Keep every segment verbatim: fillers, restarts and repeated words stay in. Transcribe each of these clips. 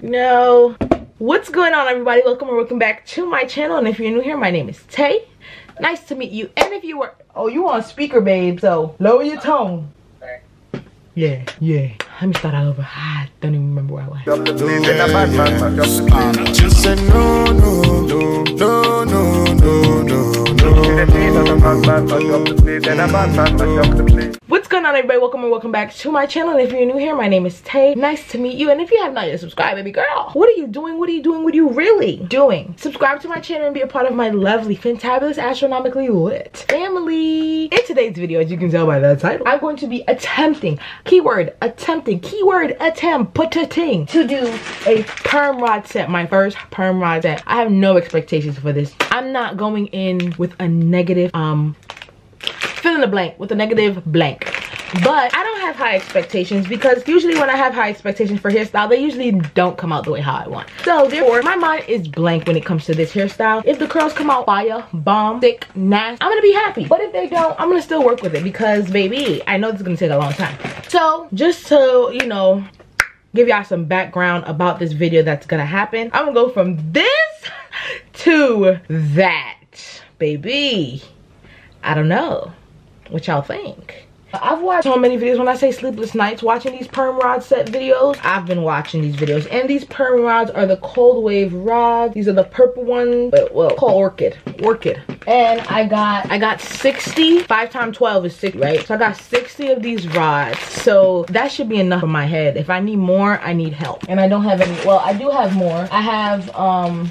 No. What's going on, everybody? Welcome or welcome back to my channel. And if you're new here, my name is Tay. Nice to meet you. And if you were, oh, you on speaker, babe, so lower your tone. Yeah, yeah. Let me start all over. I don't even remember where I was. What's going on, everybody? Welcome and welcome back to my channel. And if you're new here, my name is Tay. Nice to meet you. And if you have not yet subscribed, baby girl, what are you doing? What are you doing? What are you really doing? Subscribe to my channel and be a part of my lovely, fantabulous, astronomically lit family. In today's video, as you can tell by that title, I'm going to be attempting, keyword attempting, keyword attempt, putting, to do a perm rod set. My first perm rod set. I have no expectations for this. I'm not going in with a negative, um, fill in the blank, with a negative blank. But I don't have high expectations, because usually when I have high expectations for hairstyle, they usually don't come out the way how I want. So therefore, my mind is blank when it comes to this hairstyle. If the curls come out fire, bomb, thick, nasty, I'm gonna be happy. But if they don't, I'm gonna still work with it, because baby, I know this is gonna take a long time. So just to, you know, give y'all some background about this video that's gonna happen, I'm gonna go from this to that. Baby, I don't know what y'all think. I've watched so many videos. When I say sleepless nights watching these perm rod set videos, I've been watching these videos. And these perm rods are the cold wave rods. These are the purple ones, but well, called orchid, orchid. And I got, I got sixty. five times twelve is sixty, right? So I got sixty of these rods. So that should be enough in my head. If I need more, I need help. And I don't have any, well, I do have more. I have, um,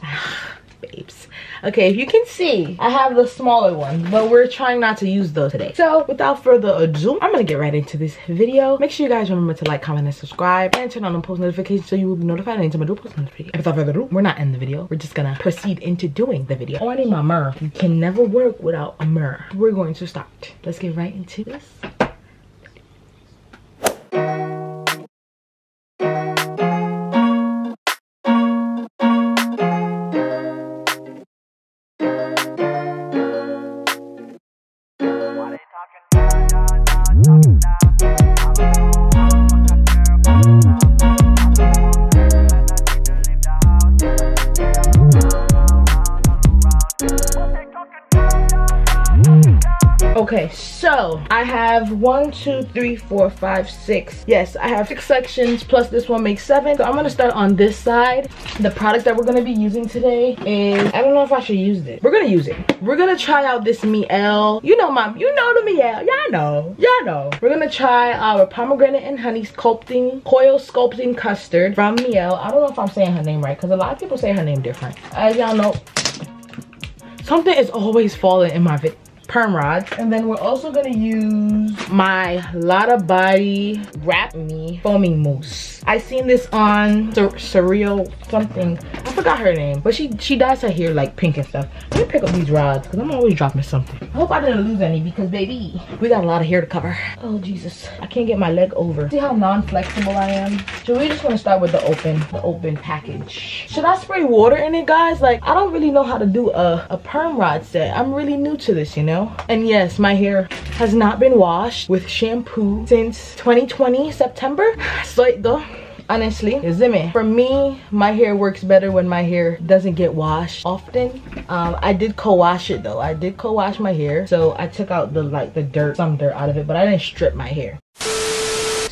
babes. Okay, if you can see, I have the smaller one, but we're trying not to use those today. So without further ado, I'm gonna get right into this video. Make sure you guys remember to like, comment, and subscribe, and turn on the post notifications so you will be notified anytime I do post notifications. Without further ado, we're not in the video. We're just gonna proceed into doing the video. Oh, I need my mirror. You can never work without a mirror. We're going to start. Let's get right into this. Okay, so I have one, two, three, four, five, six. Yes, I have six sections, plus this one makes seven. So I'm gonna start on this side. The product that we're gonna be using today is, I don't know if I should use this. We're gonna use it. We're gonna try out this Mielle. You know my, you know the Mielle. Y'all know, y'all know. We're gonna try our pomegranate and honey sculpting, coil sculpting custard from Mielle. I don't know if I'm saying her name right, because a lot of people say her name different. As y'all know, something is always falling in my video. Perm rods. And then we're also gonna use my Lada Body Wrap Me foaming mousse. I seen this on Surreal something, I forgot her name, but she she dyes her hair like pink and stuff. Let me pick up these rods, because I'm always dropping something. I hope I didn't lose any, because baby, we got a lot of hair to cover. Oh Jesus, I can't get my leg over. See how non-flexible I am. So we just want to start with the open the open package. Should I spray water in it, guys? Like, I don't really know how to do a, a perm rod set. I'm really new to this, you know. And yes, my hair has not been washed with shampoo since twenty twenty, September. So it go. Honestly, for me, my hair works better when my hair doesn't get washed often. Um, I did co-wash it though. I did co-wash my hair. So I took out the like the dirt, some dirt out of it, but I didn't strip my hair.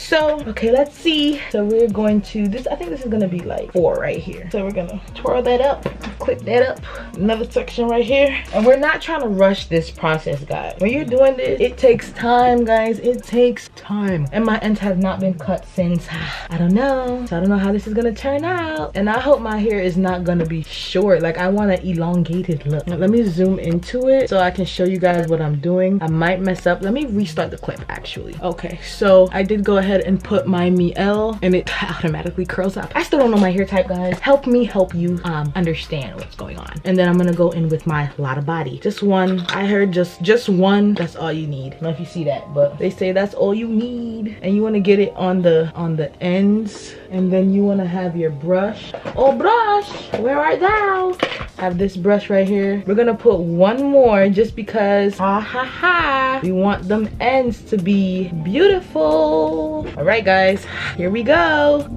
So, okay, let's see. So we're going to, this, I think this is gonna be like four right here. So we're gonna twirl that up, clip that up, another section right here. And we're not trying to rush this process, guys. When you're doing this, it takes time, guys. It takes time. And my ends have not been cut since, I don't know. So I don't know how this is gonna turn out. And I hope my hair is not gonna be short. Like, I want an elongated look. Now, let me zoom into it so I can show you guys what I'm doing. I might mess up. Let me restart the clip, actually. Okay, so I did go ahead and put my Mielle, and it automatically curls up. I still don't know my hair type, guys. Help me help you um understand what's going on. And then I'm gonna go in with my Lada Body. Just one. I heard just just one. That's all you need. I don't know if you see that, but they say that's all you need. And you want to get it on the on the ends, and then you want to have your brush. Oh brush, where are thou? I have this brush right here. We're gonna put one more just because ah ha ha. We want them ends to be beautiful. All right, guys, here we go.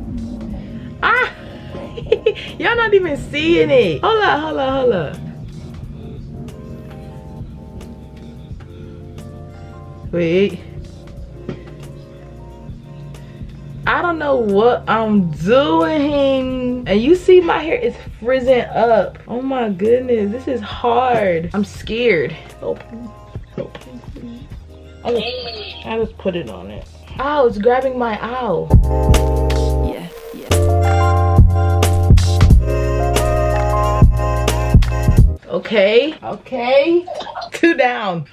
Ah, Y'all not even seeing it. Hold up, hold up, hold up. Wait. I don't know what I'm doing. And you see my hair is frizzing up. Oh my goodness, this is hard. I'm scared. Open, open, open. I, just, I just put it on it. Ow, it's grabbing my owl. Yeah, yeah. Okay, okay. Two down.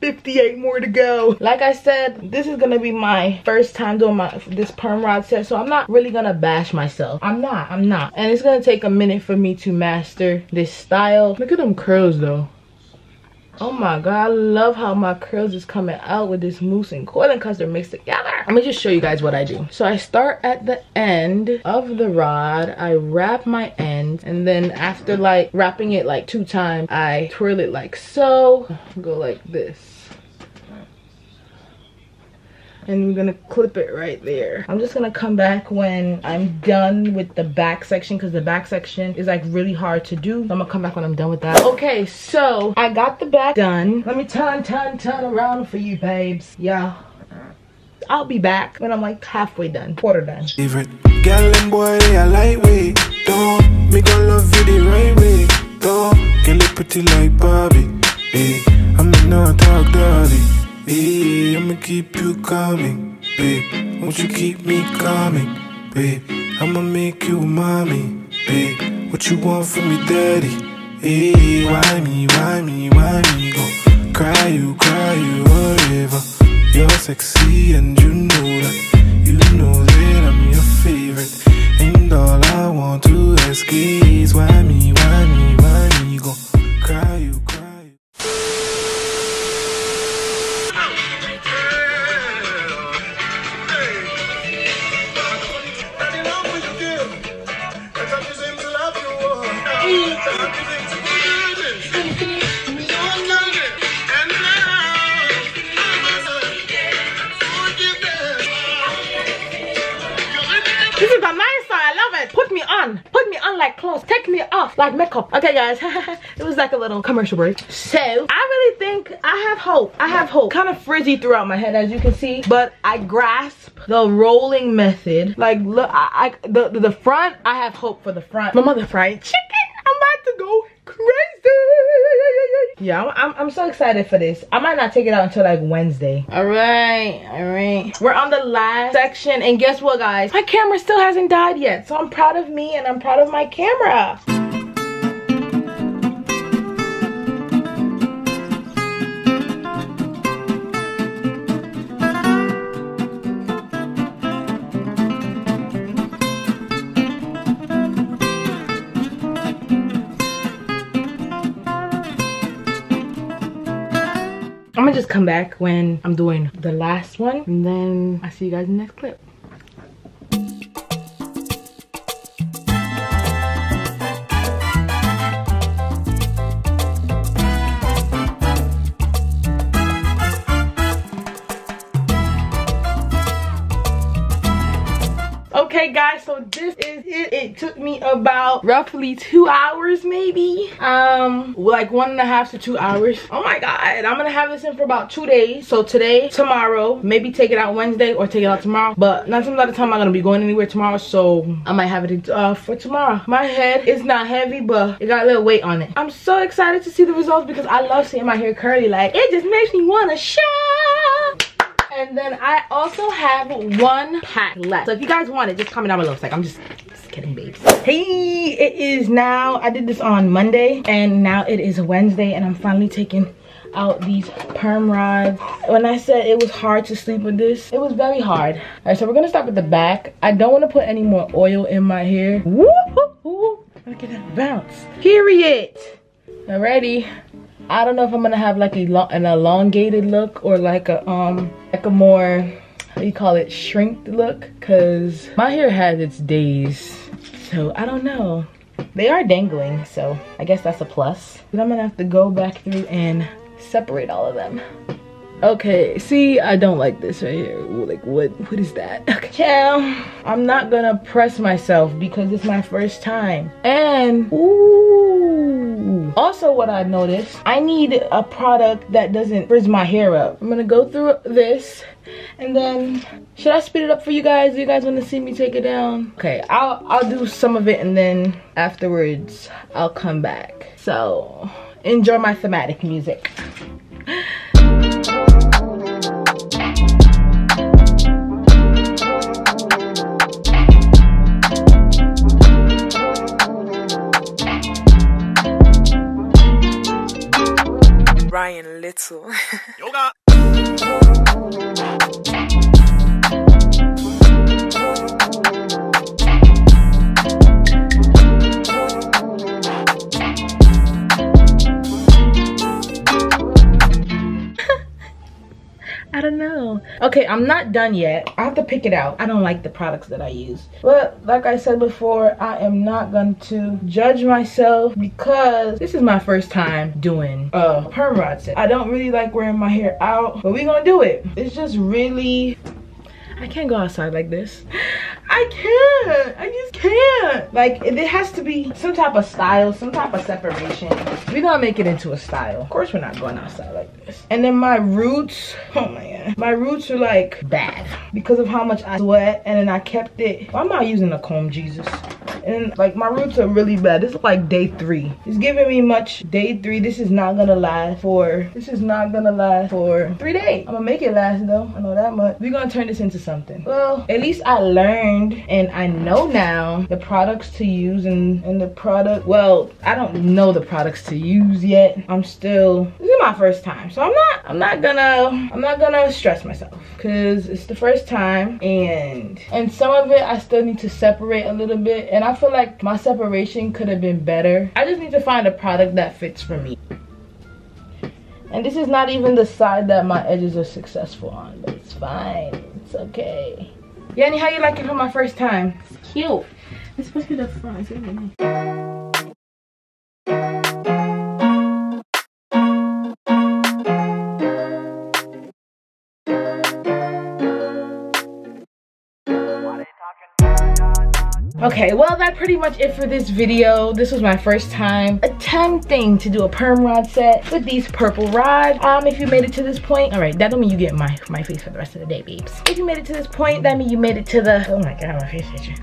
fifty-eight more to go. Like I said, this is gonna be my first time doing my this perm rod set, so I'm not really gonna bash myself. I'm not, I'm not. And it's gonna take a minute for me to master this style. Look at them curls though. Oh my god, I love how my curls is coming out with this mousse and coil and custard mixed together. Let me just show you guys what I do. So I start at the end of the rod, I wrap my end, and then after like wrapping it like two times, I twirl it like so, go like this. And I'm gonna clip it right there. I'm just gonna come back when I'm done with the back section, because the back section is like really hard to do. So I'm gonna come back when I'm done with that. Okay, so I got the back done. Let me turn, turn, turn around for you babes. Yeah. I'll be back when I'm like halfway done, quarter done. Favorite. Girl and boy, they are lightweight. Don't make all love you the right way. Don't get look pretty like Barbie. Hey, I'm not talk dirty. Hey, I'ma keep you coming, babe. Won't you keep me coming, babe? I'ma make you mommy, babe. What you want from me, daddy? Hey, why me, why me, why me? Go cry you, cry you, whatever. You're sexy and you know that. You know that I'm your favorite. And all I want to ask is why me, why me, why me? Go cry you, cry. Like clothes, take me off like makeup. Okay guys, it was like a little commercial break. So I really think I have hope. I have hope. Kind of frizzy throughout my head as you can see, but I grasp the rolling method. Like look, I, I the the front. I have hope for the front. My mother fried chicken. I'm about to go crazy. Yeah, I'm, I'm, I'm so excited for this. I might not take it out until like Wednesday. All right, all right. We're on the last section, and guess what, guys? My camera still hasn't died yet, so I'm proud of me and I'm proud of my camera. I'm gonna just come back when I'm doing the last one, and then I'll see you guys in the next clip. Okay guys, so this is it. It took me about roughly two hours maybe. Um, like one and a half to two hours. Oh my god, I'm gonna have this in for about two days. So today, tomorrow, maybe take it out Wednesday or take it out tomorrow. But not some lot of time I'm gonna be going anywhere tomorrow, so I might have it uh, for tomorrow. My head is not heavy, but it got a little weight on it. I'm so excited to see the results because I love seeing my hair curly. Like, it just makes me wanna shout. And then I also have one pack left. So if you guys want it, just comment down below. It's like, I'm just, just kidding, babes. Hey, it is now, I did this on Monday, and now it is Wednesday, and I'm finally taking out these perm rods. When I said it was hard to sleep with this, it was very hard. All right, so we're gonna start with the back. I don't wanna put any more oil in my hair. Woo, woo, woo. Look at that bounce. Period. Alrighty. I don't know if I'm gonna have like a long, an elongated look or like a um like a more, how do you call it, shrinked look, because my hair has its days, so I don't know. They are dangling, so I guess that's a plus. But I'm gonna have to go back through and separate all of them. Okay, see, I don't like this right here. Like, what? What is that? Okay. Child, I'm not gonna press myself because it's my first time. And, ooh. Also, what I noticed, I need a product that doesn't frizz my hair up. I'm gonna go through this, and then, should I speed it up for you guys? Do you guys wanna see me take it down? Okay, I'll, I'll do some of it, and then afterwards, I'll come back. So, enjoy my thematic music. Ryan Little. Yoga. I don't know. Okay, I'm not done yet. I have to pick it out. I don't like the products that I use. But like I said before, I am not going to judge myself because this is my first time doing a perm rod set. I don't really like wearing my hair out, but we're gonna do it. It's just really, I can't go outside like this. I can't, I just can't. Like, it has to be some type of style, some type of separation. We're gonna make it into a style. Of course we're not going outside like this. And then my roots, oh my god. My roots are like bad because of how much I sweat, and then I kept it. I'm not using a comb, Jesus. And like my roots are really bad. This is like day three. It's giving me much day three. This is not gonna last for, this is not gonna last for three days. I'm gonna make it last though, I know that much. We're gonna turn this into something. Well, at least I learned. And I know now the products to use and, and the product, well, I don't know the products to use yet. I'm still, this is my first time. So I'm not, I'm not gonna, I'm not gonna stress myself because it's the first time. And, and some of it I still need to separate a little bit. And I feel like my separation could have been better. I just need to find a product that fits for me. And this is not even the side that my edges are successful on, but it's fine, it's okay. Yanni, how you like it for my first time? It's cute. It's supposed to be the front. It's really nice. Okay, well, that's pretty much it for this video. This was my first time attempting to do a perm rod set with these purple rods. Um, if you made it to this point, all right, that don't mean you get my, my face for the rest of the day, babes. If you made it to this point, that means you made it to the, oh my God, my face picture.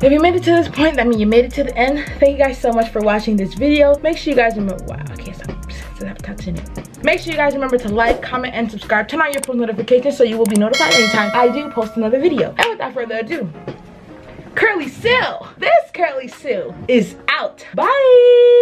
If you made it to this point, that means you made it to the end. Thank you guys so much for watching this video. Make sure you guys remember, wow, I can't stop, stop touching it. Make sure you guys remember to like, comment, and subscribe. Turn on your post notifications so you will be notified anytime I do post another video. And without further ado, Curly Sue, this Curly Sue is out. Bye.